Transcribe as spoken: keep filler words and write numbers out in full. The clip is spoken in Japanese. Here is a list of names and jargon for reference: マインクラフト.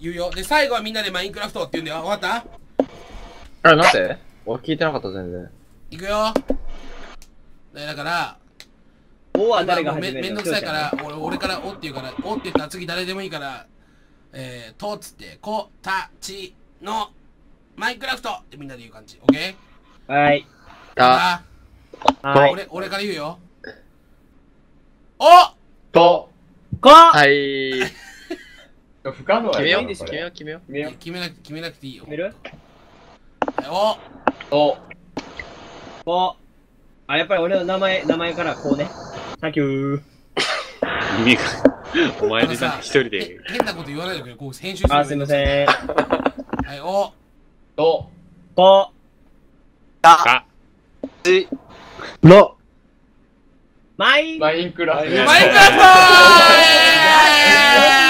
言うよ。で、最後はみんなでマインクラフトって言うんだよ。分かった？あれ、なんで？俺聞いてなかった、全然。いくよ。だから、おは誰が始めるの？めんどくさいから、俺、俺からおって言うから、おって言ったら次誰でもいいから、えー、とっつって、こ、た、ち、の、マインクラフトってみんなで言う感じ。オッケー？はい。た、俺、俺から言うよ。お！と、こ！はい。不可能やな。決めよう、決めよう、決めよう。決めなくて、決めなくていいよ。決める？お！お！お！あ、やっぱり俺の名前、名前からこうね。サンキュー。意味が、お前でさ、一人で。変なこと言わないでくれ、こう編集する。あ、すいません。はい、お！お！お！た！ち！の！マインクラフト！マインクラフト！